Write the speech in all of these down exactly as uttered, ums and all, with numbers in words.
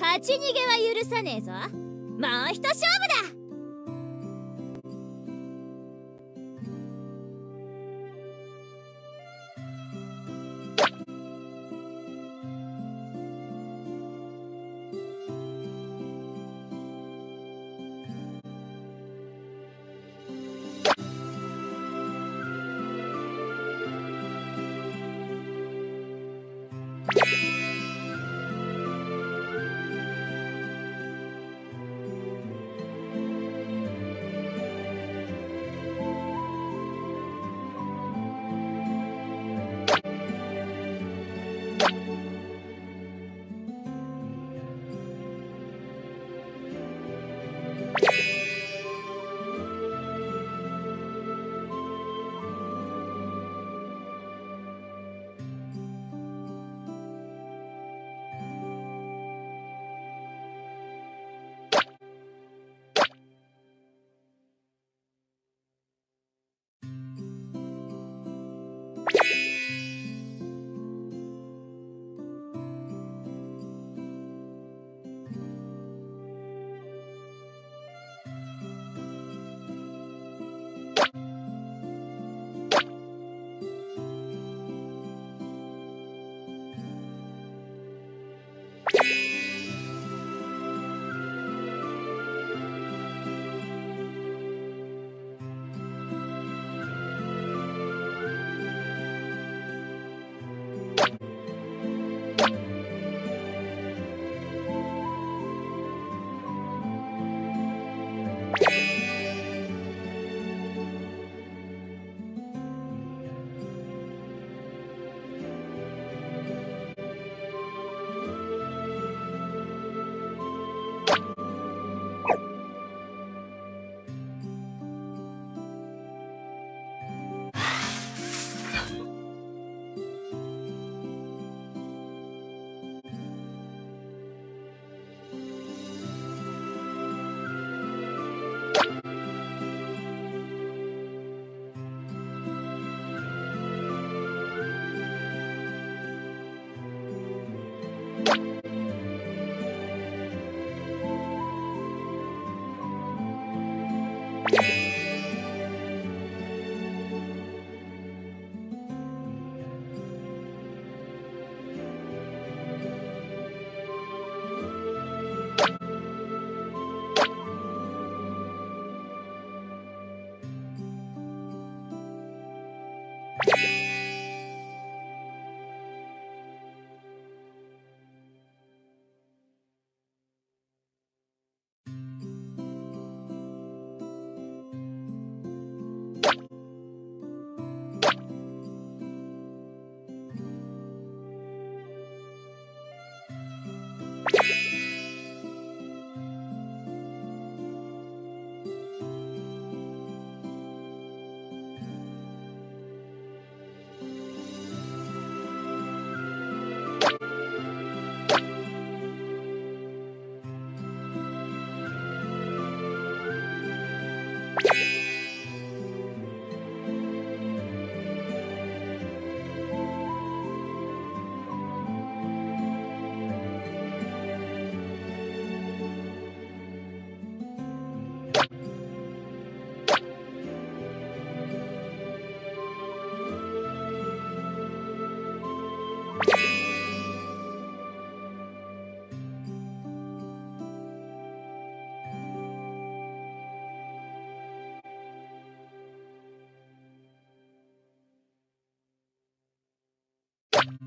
勝ち逃げは許さねえぞ。もう一勝負だ。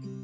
you